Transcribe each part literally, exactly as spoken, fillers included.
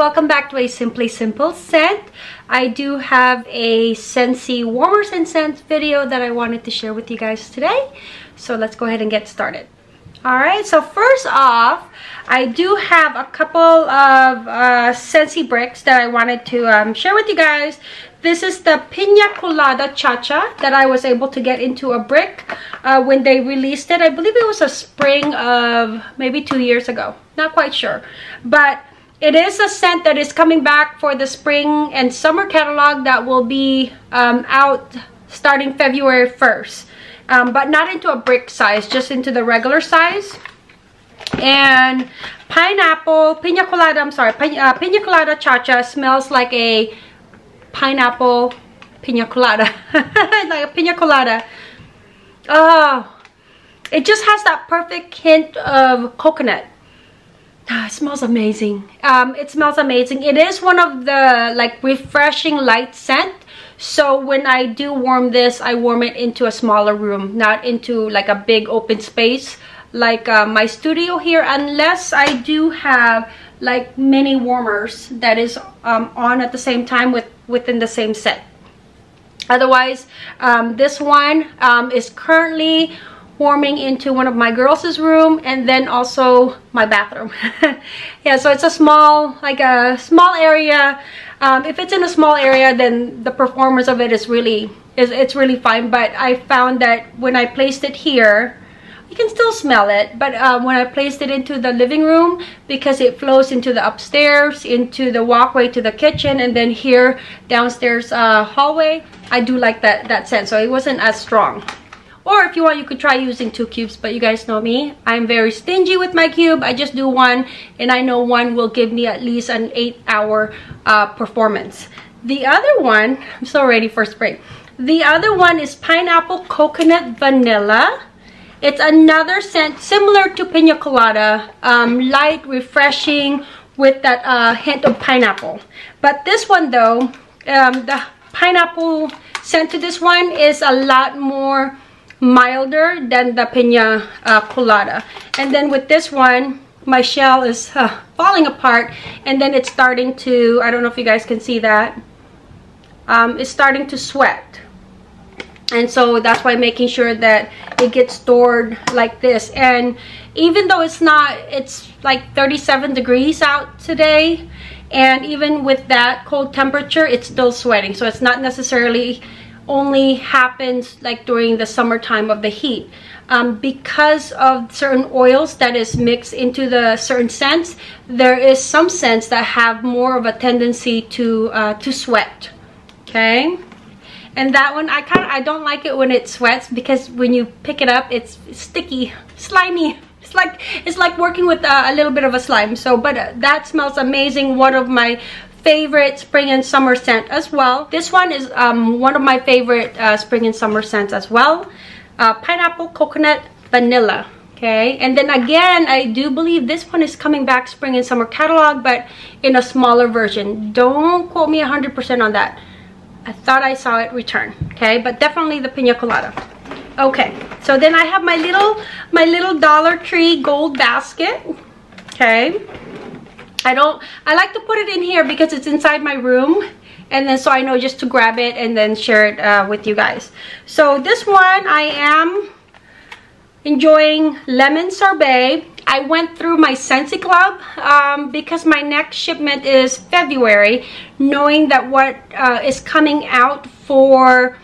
welcome back to a Simply Simple scent. I do have a Scentsy warmers and scents video that I wanted to share with you guys today. So let's go ahead and get started. Alright, so first off, I do have a couple of uh, Scentsy bricks that I wanted to um, share with you guys. This is the piña colada cha cha that I was able to get into a brick uh, when they released it. I believe it was a spring of maybe two years ago. Not quite sure. But it is a scent that is coming back for the spring and summer catalog that will be um, out starting February first. Um, but not into a brick size, just into the regular size. And pineapple, piña colada, I'm sorry, piña, uh, piña colada cha cha smells like a pineapple piña colada. Like a piña colada. Oh, it just has that perfect hint of coconut. Oh, it smells amazing. Um, it smells amazing. It is one of the like refreshing light scent. So when I do warm this, I warm it into a smaller room, not into like a big open space like uh, my studio here, unless I do have like mini warmers that is um, on at the same time with within the same set. Otherwise, um, this one um, is currently warming into one of my girls' room and then also my bathroom. Yeah, so it's a small, like a small area. Um, if it's in a small area, then the performance of it is really, is it's really fine. But I found that when I placed it here, you can still smell it. But um, when I placed it into the living room, because it flows into the upstairs, into the walkway to the kitchen, and then here downstairs uh, hallway, I do like that that scent. So it wasn't as strong. Or if you want, you could try using two cubes, but you guys know me. I'm very stingy with my cube. I just do one, and I know one will give me at least an eight-hour uh, performance. The other one, I'm so ready for spring. The other one is pineapple coconut vanilla. It's another scent similar to piña colada, um, light, refreshing, with that uh, hint of pineapple. But this one, though, um, the pineapple scent to this one is a lot more milder than the piña uh, colada. And then with this one, my shell is uh, falling apart, and then it's starting to, I don't know if you guys can see that, um, it's starting to sweat. And so that's why making sure that it gets stored like this. And even though it's not, it's like thirty-seven degrees out today, and even with that cold temperature, it's still sweating. So it's not necessarily only happens like during the summertime of the heat, um, because of certain oils that is mixed into the certain scents. There is some scents that have more of a tendency to uh, to sweat. Okay, and that one I kind of I don't like it when it sweats, because when you pick it up, it's sticky, slimy. It's like it's like working with uh, a little bit of a slime. So, but uh, that smells amazing. One of my favorite spring and summer scent as well. This one is um, one of my favorite uh, spring and summer scents as well. Uh, pineapple, coconut, vanilla. Okay, and then again, I do believe this one is coming back spring and summer catalog, but in a smaller version. Don't quote me one hundred percent on that. I thought I saw it return. Okay, but definitely the piña colada. Okay, so then I have my little my little Dollar Tree gold basket. Okay. I don't, I like to put it in here because it's inside my room, and then so I know just to grab it and then share it uh, with you guys. So this one I am enjoying lemon sorbet. I went through my Scentsy Club um, because my next shipment is February, knowing that what uh, is coming out for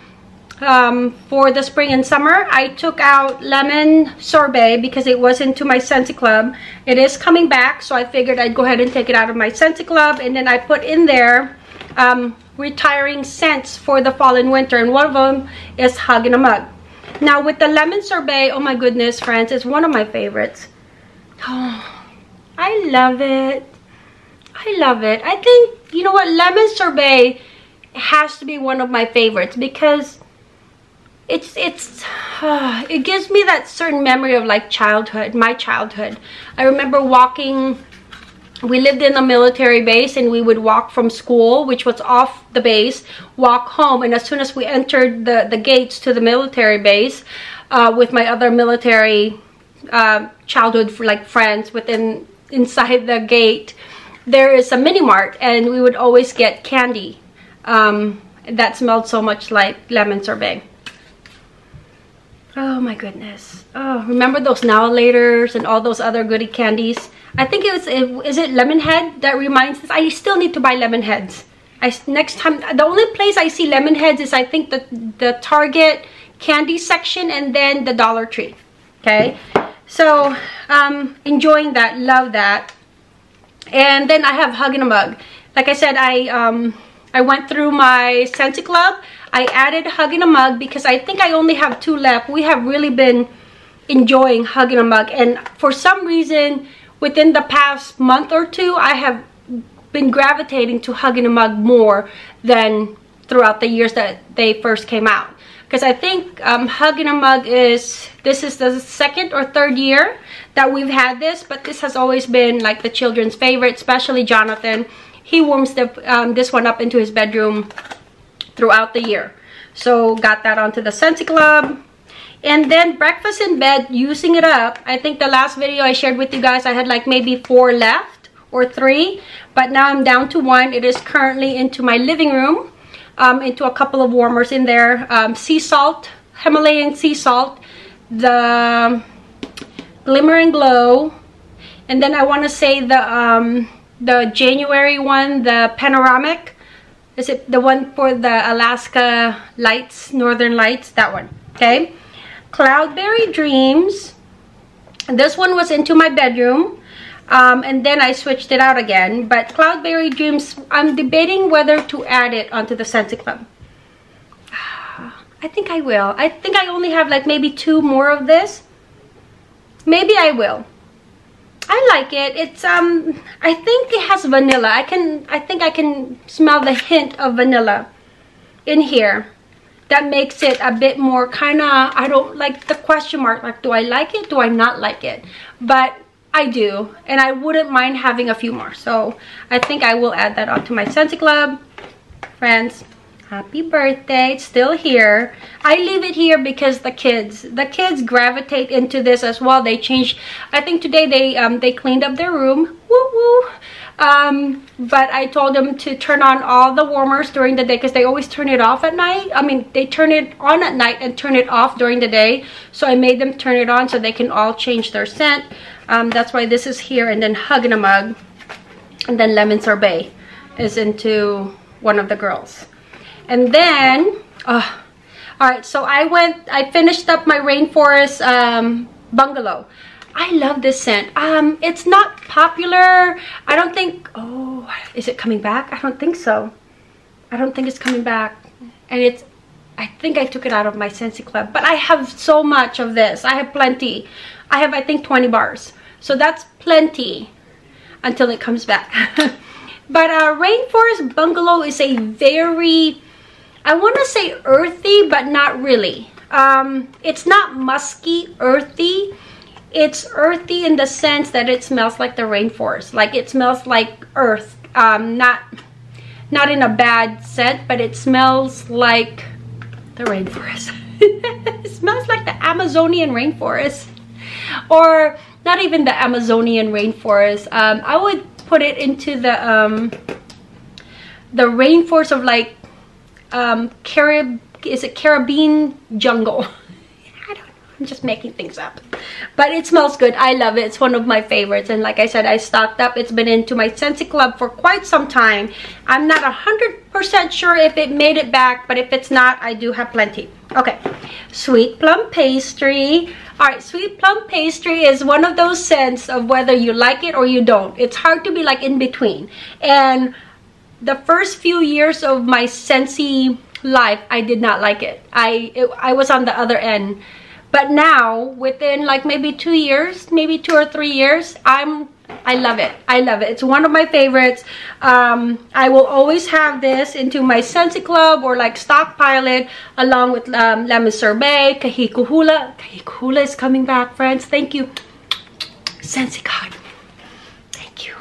um, for the spring and summer. I took out lemon sorbet because it was into my Scentsy Club. It is coming back, so I figured I'd go ahead and take it out of my Scentsy Club, and then I put in there um, retiring scents for the fall and winter, and one of them is Hug in a Mug. Now with the lemon sorbet, oh my goodness, friends, it's one of my favorites. Oh, I love it. I love it. I think, you know what, lemon sorbet has to be one of my favorites because It's, it's, uh, it gives me that certain memory of like childhood, my childhood. I remember walking, we lived in a military base, and we would walk from school, which was off the base, walk home. And as soon as we entered the, the gates to the military base uh, with my other military uh, childhood like friends within, inside the gate, there is a mini mart, and we would always get candy um, that smelled so much like lemon sorbet. Oh my goodness. Oh, remember those Now Laters and all those other goodie candies? I think it was, is it Lemon Head that reminds us? I still need to buy Lemon Heads. I, next time, the only place I see Lemon Heads is I think the, the Target candy section and then the Dollar Tree. Okay, so um, enjoying that, love that. And then I have Hug in a Mug. Like I said, I um, I went through my Scentsy Club. I added Hug in a Mug because I think I only have two left. We have really been enjoying Hug in a Mug. And for some reason, within the past month or two, I have been gravitating to Hug in a Mug more than throughout the years that they first came out. Because I think um, Hug in a Mug is, this is the second or third year that we've had this, but this has always been like the children's favorite, especially Jonathan. He warms the, um, this one up into his bedroom throughout the year. So got that onto the Scentsy Club. And then Breakfast in Bed, using it up. I think the last video I shared with you guys, I had like maybe four left or three, but now I'm down to one. It is currently into my living room. Um, into a couple of warmers in there, um, sea salt, Himalayan sea salt, the Glimmer and Glow, and then I want to say the um, the January one, the panoramic, is it the one for the Alaska lights, northern lights, that one. Okay, Cloudberry Dreams, this one was into my bedroom. Um, and then I switched it out again, but Cloudberry Dreams, I'm debating whether to add it onto the Scentsy Club. I think I will. I think I only have like maybe two more of this. Maybe I will. I like it. It's um I think it has vanilla. I can I think I can smell the hint of vanilla in here. That makes it a bit more kind of, I don't like the question mark, like do I like it? Do I not like it? But I do, and I wouldn't mind having a few more, so I think I will add that onto my Scentsy Club. Friends, happy birthday. It's still here. I leave it here because the kids the kids gravitate into this as well. They changed, I think today they um they cleaned up their room, woo woo, um but I told them to turn on all the warmers during the day because they always turn it off at night. I mean, they turn it on at night and turn it off during the day, so I made them turn it on so they can all change their scent. Um, that's why this is here, and then Hug in a Mug, and then Lemon Sorbet is into one of the girls. And then, oh, all right, so I went, I finished up my Rainforest um, Bungalow. I love this scent. Um, it's not popular. I don't think, oh, is it coming back? I don't think so. I don't think it's coming back. And it's, I think I took it out of my Scentsy Club, but I have so much of this. I have plenty. I have, I think, twenty bars. So that's plenty until it comes back. But uh, Rainforest Bungalow is a very, I want to say earthy, but not really. Um, it's not musky, earthy. It's earthy in the sense that it smells like the rainforest. Like it smells like earth. Um, not, not in a bad scent, but it smells like the rainforest. It smells like the Amazonian rainforest. Or not even the Amazonian rainforest. Um, I would put it into the um, the rainforest of like um, Carib. Is it Caribbean jungle? I don't know. I'm just making things up. But it smells good. I love it. It's one of my favorites. And like I said, I stocked up. It's been into my Scentsy Club for quite some time. I'm not a hundred percent sure if it made it back, but if it's not, I do have plenty. Okay, Sweet Plum Pastry. All right, Sweet Plum Pastry is one of those scents of whether you like it or you don't. It's hard to be like in between. And the first few years of my Scentsy life, I did not like it. I it, I was on the other end. But now, within like maybe two years, maybe two or three years, I'm, I love it. I love it. It's one of my favorites. Um, I will always have this into my Scentsy Club or like stockpile it along with um, Lemon Sorbet, Kahikuhula. Kahikuhula is coming back, friends. Thank you, Scentsy God. Thank you.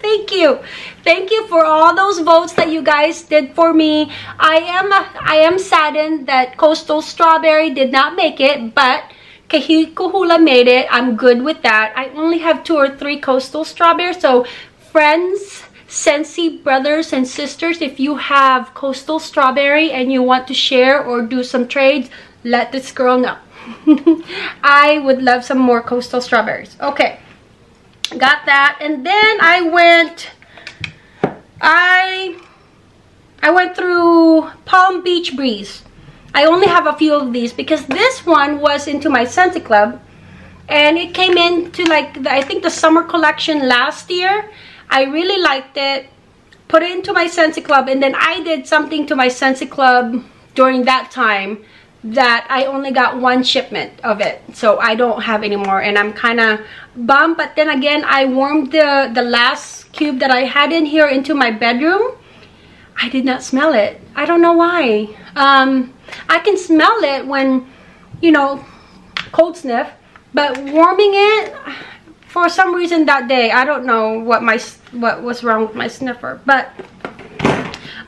Thank you. Thank you for all those votes that you guys did for me. I am I am saddened that Coastal Strawberry did not make it, but Kahikuhula made it. I'm good with that. I only have two or three Coastal Strawberries, so friends, Scentsy brothers and sisters, if you have Coastal Strawberry and you want to share or do some trades, let this girl know. I would love some more Coastal Strawberries. Okay, got that. And then I went, I, I went through Palm Beach Breeze. I only have a few of these because this one was into my Scentsy Club. And it came into like, the, I think the summer collection last year. I really liked it. Put it into my Scentsy Club. And then I did something to my Scentsy Club during that time that I only got one shipment of it. So I don't have any more. And I'm kind of bummed. But then again, I warmed the, the last cube that I had in here into my bedroom. I did not smell it. I don't know why. Um, I can smell it when, you know, cold sniff. But warming it, for some reason that day, I don't know what my what was wrong with my sniffer. But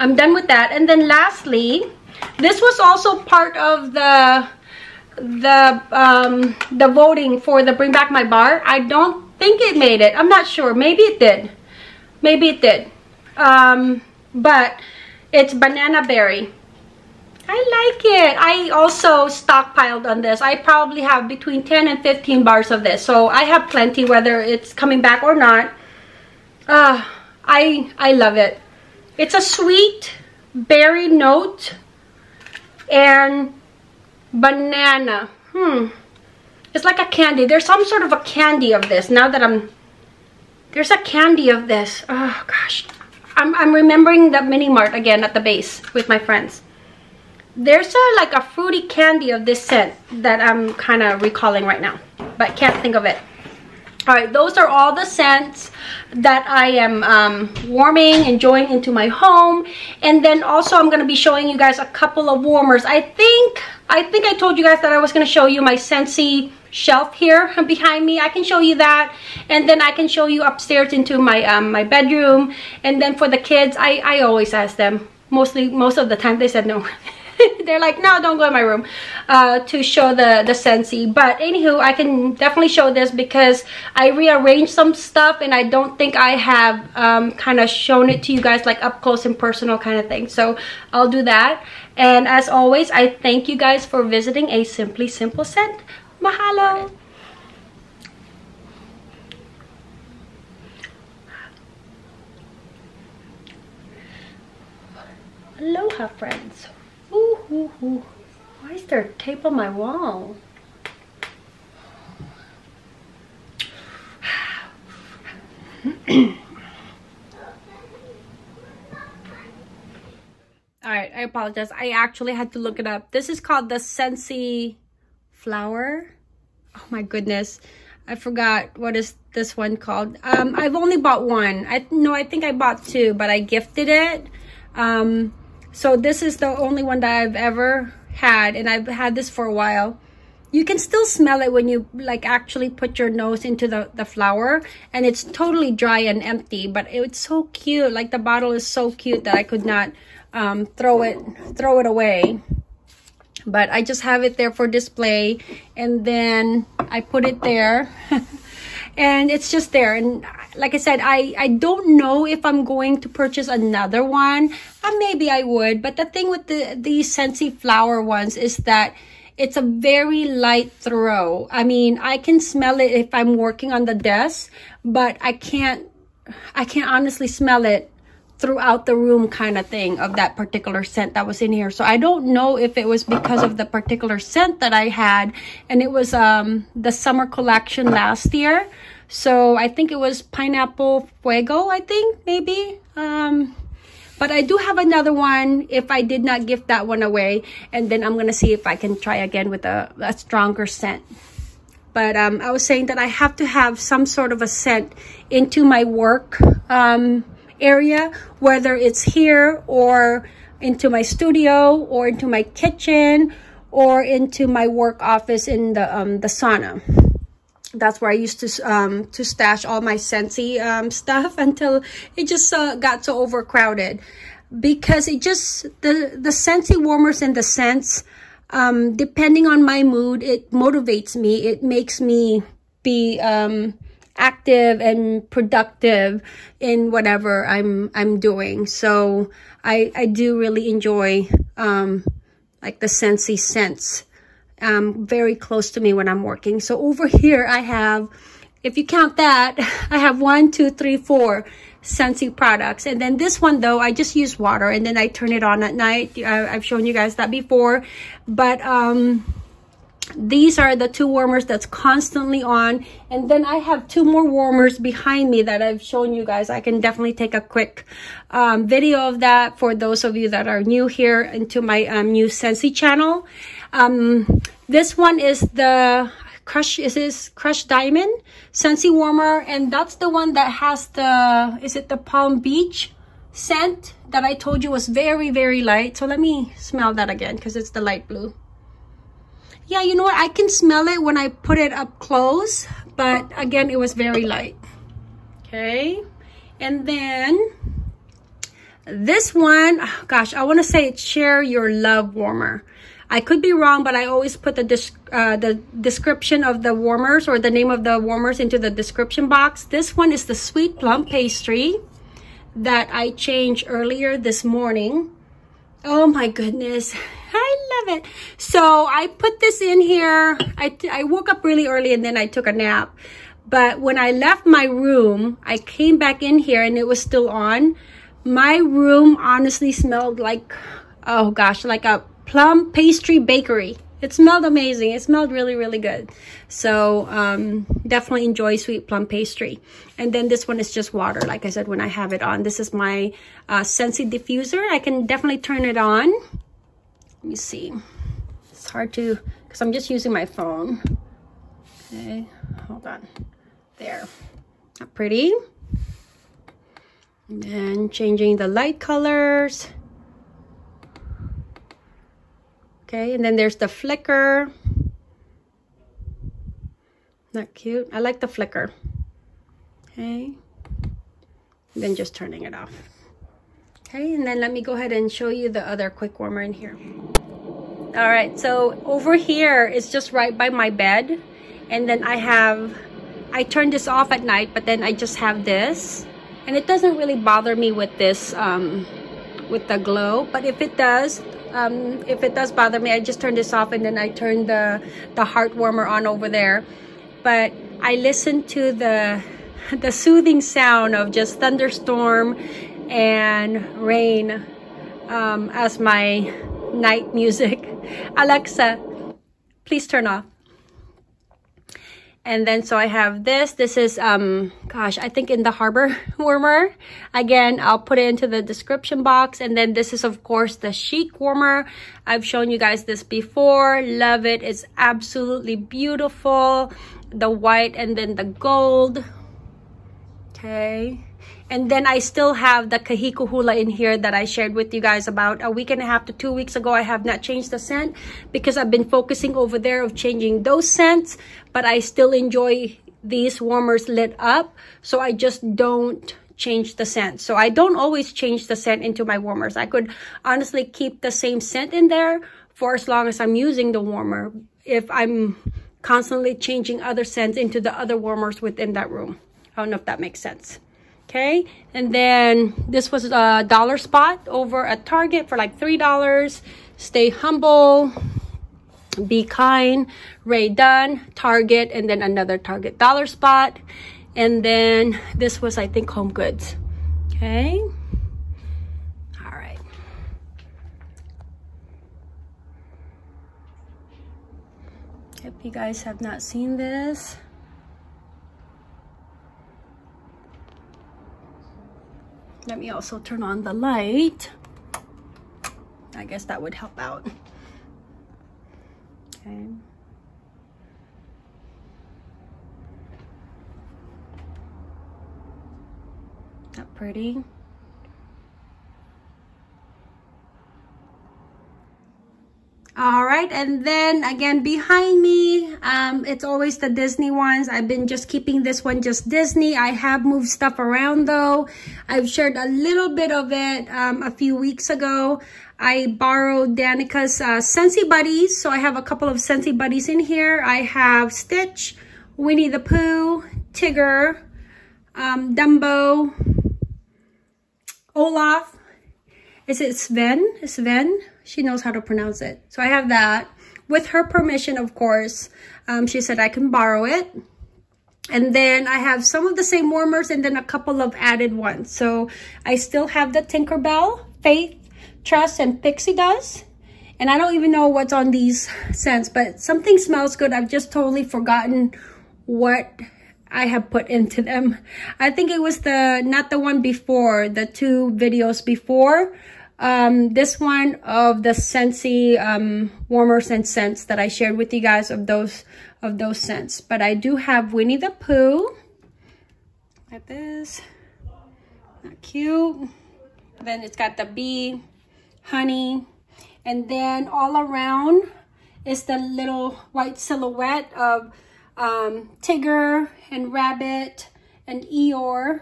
I'm done with that. And then lastly, this was also part of the the um, the voting for the Bring Back My Bar. I don't think it made it. I'm not sure. Maybe it did. Maybe it did. Um, but it's banana berry. I like it. I also stockpiled on this. I probably have between ten and fifteen bars of this. So I have plenty whether it's coming back or not. Uh, I, I love it. It's a sweet berry note and banana. Hmm. It's like a candy. There's some sort of a candy of this now that I'm... There's a candy of this. Oh, gosh. I'm, I'm remembering the mini mart again at the base with my friends. There's a, like a fruity candy of this scent that I'm kind of recalling right now, but can't think of it. All right, those are all the scents that I am um, warming, enjoying into my home. And then also I'm going to be showing you guys a couple of warmers. I think I think I told you guys that I was going to show you my Scentsy shelf here behind me. I can show you that, and then I can show you upstairs into my, um, my bedroom. And then for the kids, I, I always ask them. Mostly, most of the time they said no. They're like, no, don't go in my room uh, to show the, the Scentsy. But anywho, I can definitely show this because I rearranged some stuff and I don't think I have um, kind of shown it to you guys like up close and personal kind of thing. So I'll do that. And as always, I thank you guys for visiting A Simply Simple Scent. Mahalo. Aloha, friends. Ooh, ooh, ooh. Why is there tape on my wall? Alright, I apologize. I actually had to look it up. This is called the Scentsy flower. Oh my goodness. I forgot what is this one called. Um, I've only bought one. I no, I think I bought two, but I gifted it. Um... So this is the only one that I've ever had, and I've had this for a while. You can still smell it when you like actually put your nose into the, the flower, and it's totally dry and empty, but it, it's so cute. Like the bottle is so cute that I could not um, throw it, throw it away. But I just have it there for display, and then I put it there. And it's just there. And like I said, I, I don't know if I'm going to purchase another one. Uh, maybe I would. But the thing with the, the Scentsy flower ones is that it's a very light throw. I mean, I can smell it if I'm working on the desk. But I can't, I can't honestly smell it throughout the room kind of thing of that particular scent that was in here. So I don't know if it was because of the particular scent that I had, and it was um the summer collection last year. So I think it was Pineapple Fuego, I think, maybe. Um but I do have another one if I did not give that one away, and then I'm going to see if I can try again with a, a stronger scent. But um, I was saying that I have to have some sort of a scent into my work um area, whether it's here or into my studio or into my kitchen or into my work office in the um the sauna. That's where I used to um to stash all my Scentsy um stuff until it just uh, got so overcrowded, because it just the the Scentsy warmers and the scents, um depending on my mood, it motivates me. It makes me be um active and productive in whatever I'm I'm doing. So I I do really enjoy um like the Scentsy scents um very close to me when I'm working. So over here I have, if you count that, I have one, two, three, four Scentsy products. And then this one though, I just use water and then I turn it on at night. I, I've shown you guys that before, but um these are the two warmers that's constantly on. And then I have two more warmers behind me that I've shown you guys. I can definitely take a quick um, video of that for those of you that are new here into my um, new Scentsy channel. Um, this one is the Crush, is this Crush Diamond Scentsy warmer, and that's the one that has the, is it the Palm Beach scent that I told you was very, very light. So let me smell that again because it's the light blue. Yeah, you know what? I can smell it when I put it up close, but again, it was very light. Okay. And then this one, oh gosh, I want to say it's Share Your Love warmer. I could be wrong, but I always put the uh, the description of the warmers or the name of the warmers into the description box. This one is the sweet plum pastry that I changed earlier this morning. Oh my goodness. I love it. So I put this in here. I, I woke up really early and then I took a nap. But when I left my room, I came back in here and it was still on. My room honestly smelled like, oh gosh, like a plum pastry bakery. It smelled amazing. It smelled really, really good. So um, definitely enjoy sweet plum pastry. And then this one is just water. Like I said, when I have it on, this is my uh, Scentsy diffuser. I can definitely turn it on. Let me see, it's hard to, because I'm just using my phone. Okay, hold on. There, not pretty. And then changing the light colors. Okay, and then there's the flicker. Not cute, I like the flicker. Okay, and then just turning it off. Okay, and then let me go ahead and show you the other quick warmer in here. All right, so over here it's just right by my bed. And then I have, I turn this off at night, but then I just have this. And it doesn't really bother me with this, um, with the glow. But if it does, um, if it does bother me, I just turn this off and then I turn the, the heart warmer on over there. But I listen to the, the soothing sound of just thunderstorm and rain um, as my night music. Alexa, please turn off. And then so I have this. This is, um, gosh, I think in the harbor warmer. Again, I'll put it into the description box. And then this is, of course, the chic warmer. I've shown you guys this before. Love it. It's absolutely beautiful. The white and then the gold. Okay. And then I still have the Kahikuhula in here that I shared with you guys about a week and a half to two weeks ago. I have not changed the scent because I've been focusing over there of changing those scents. But I still enjoy these warmers lit up. So I just don't change the scent. So I don't always change the scent into my warmers. I could honestly keep the same scent in there for as long as I'm using the warmer, if I'm constantly changing other scents into the other warmers within that room. I don't know if that makes sense. Okay, and then this was a dollar spot over at Target for like three dollars. Stay humble, be kind, Ray Dunn, Target, and then another Target dollar spot. And then this was, I think, Home Goods. Okay, all right. If you guys have not seen this, let me also turn on the light. I guess that would help out. Okay. Not pretty. All right, and then again behind me, um, it's always the Disney ones. I've been just keeping this one just Disney. I have moved stuff around though. I've shared a little bit of it um, a few weeks ago. I borrowed Danica's uh, Scentsy Buddies, so I have a couple of Scentsy Buddies in here. I have Stitch, Winnie the Pooh, Tigger, um, Dumbo, Olaf. Is it Sven? Sven? She knows how to pronounce it. So I have that. With her permission, of course. Um, she said I can borrow it. And then I have some of the same warmers and then a couple of added ones. So I still have the Tinkerbell, Faith, Trust, and Pixie Dust. And I don't even know what's on these scents, but something smells good. I've just totally forgotten what I have put into them. I think it was the, not the one before, the two videos before. Um, this one of the Scentsy um, warmers and scents that I shared with you guys of those of those scents. But I do have Winnie the Pooh. Like this. Not cute. Then it's got the bee, honey. And then all around is the little white silhouette of um, Tigger and Rabbit and Eeyore,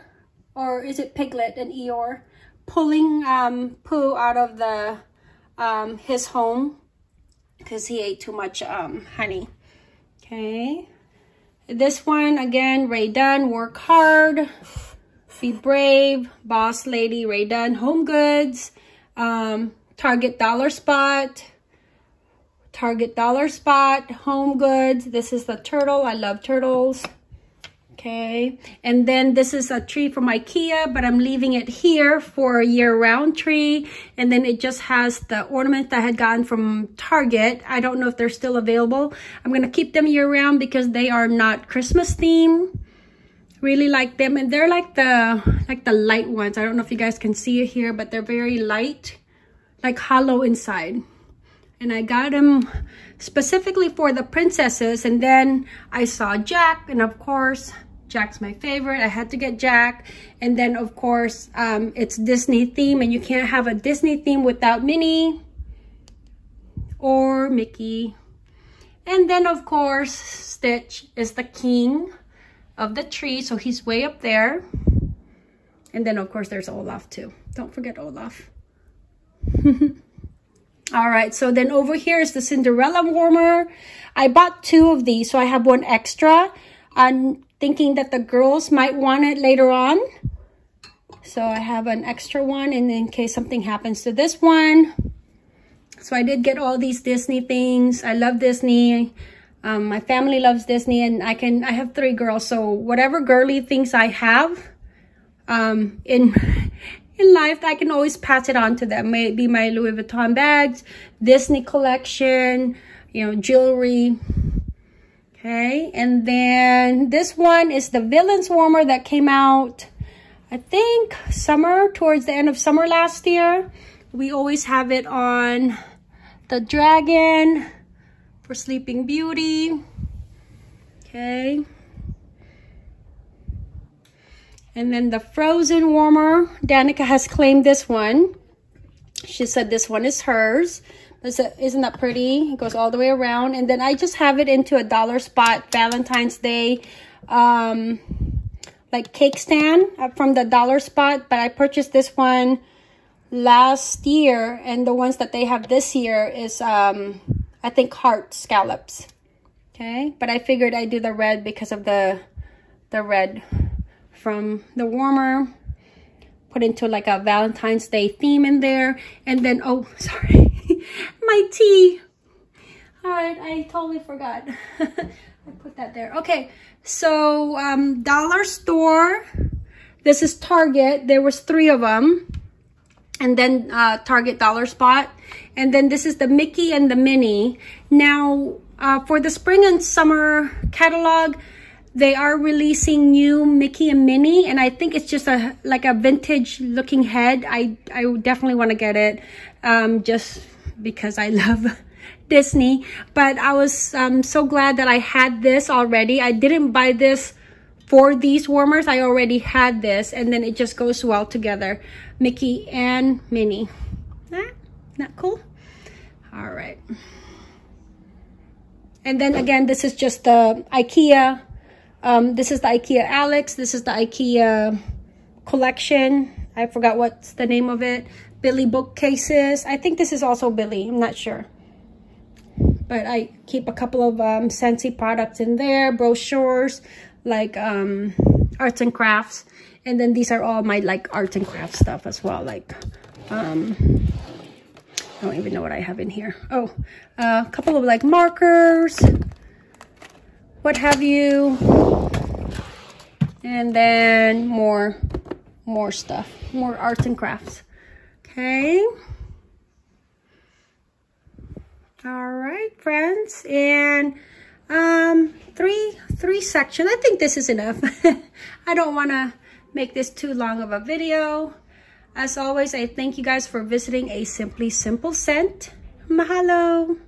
or is it Piglet and Eeyore, pulling um, Pooh out of the um, his home because he ate too much um, honey. Okay. This one, again, Ray Dunn, work hard, be brave, boss lady, Ray Dunn, Home Goods, um, Target Dollar Spot, Target Dollar Spot, Home Goods. This is the turtle. I love turtles. Okay. And then this is a tree from IKEA, but I'm leaving it here for a year-round tree. And then it just has the ornament that I had gotten from Target. I don't know if they're still available. I'm going to keep them year-round because they are not Christmas themed. Really like them. And they're like the, like the light ones. I don't know if you guys can see it here, but they're very light. Like hollow inside. And I got them specifically for the princesses. And then I saw Jack, and of course Jack's my favorite. I had to get Jack. And then of course um it's Disney theme, and you can't have a Disney theme without Minnie or Mickey. And then of course Stitch is the king of the tree, so he's way up there. And then of course there's Olaf too, don't forget Olaf. All right, so then over here is the Cinderella warmer. I bought two of these, so I have one extra. I'm thinking that the girls might want it later on, so I have an extra one, and in case something happens to this one. So I did get all these Disney things. I love Disney. Um, my family loves Disney, and I can. I have three girls, so whatever girly things I have, um, in. In life, I can always pass it on to them. Maybe my Louis Vuitton bags, Disney collection, you know, jewelry. Okay, and then this one is the Villains Warmer that came out, I think, summer, towards the end of summer last year. We always have it on the dragon for Sleeping Beauty. Okay. And then the Frozen Warmer, Danica has claimed this one. She said this one is hers. Isn't that pretty? It goes all the way around. And then I just have it into a Dollar Spot Valentine's Day, um, like cake stand from the Dollar Spot. But I purchased this one last year. And the ones that they have this year is, um, I think, heart scallops. Okay. But I figured I'd do the red because of the, the red from the warmer, put into like a Valentine's Day theme in there. And then, oh, sorry, my tea. All right, I totally forgot. I put that there. Okay, so um, Dollar Store. This is Target. There was three of them. And then uh, Target Dollar Spot. And then this is the Mickey and the Minnie. Now, uh, for the spring and summer catalog, they are releasing new Mickey and Minnie, and I think it's just a like a vintage looking head. I, I definitely want to get it um, just because I love Disney. But I was um, so glad that I had this already. I didn't buy this for these warmers. I already had this, and then it just goes well together. Mickey and Minnie. Huh? Not cool? All right. And then again, this is just the IKEA. Um, this is the IKEA Alex. This is the IKEA collection. I forgot what's the name of it. Billy bookcases. I think this is also Billy. I'm not sure. But I keep a couple of um, Scentsy products in there. Brochures. like um arts and crafts, and then these are all my like arts and crafts stuff as well, like um I don't even know what I have in here. Oh, a uh, couple of like markers, what have you, and then more more stuff, more arts and crafts. Okay, all right friends, and um three three sections. I think this is enough. I don't want to make this too long of a video. As always, I thank you guys for visiting A Simply Simple Scent. Mahalo.